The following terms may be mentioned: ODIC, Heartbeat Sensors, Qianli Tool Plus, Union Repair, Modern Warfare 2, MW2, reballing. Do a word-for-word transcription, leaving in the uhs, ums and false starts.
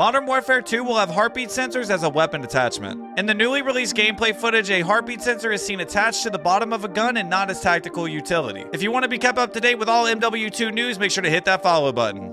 Modern Warfare two will have heartbeat sensors as a weapon attachment. In the newly released gameplay footage, a heartbeat sensor is seen attached to the bottom of a gun and not as tactical utility. If you want to be kept up to date with all M W two news, make sure to hit that follow button.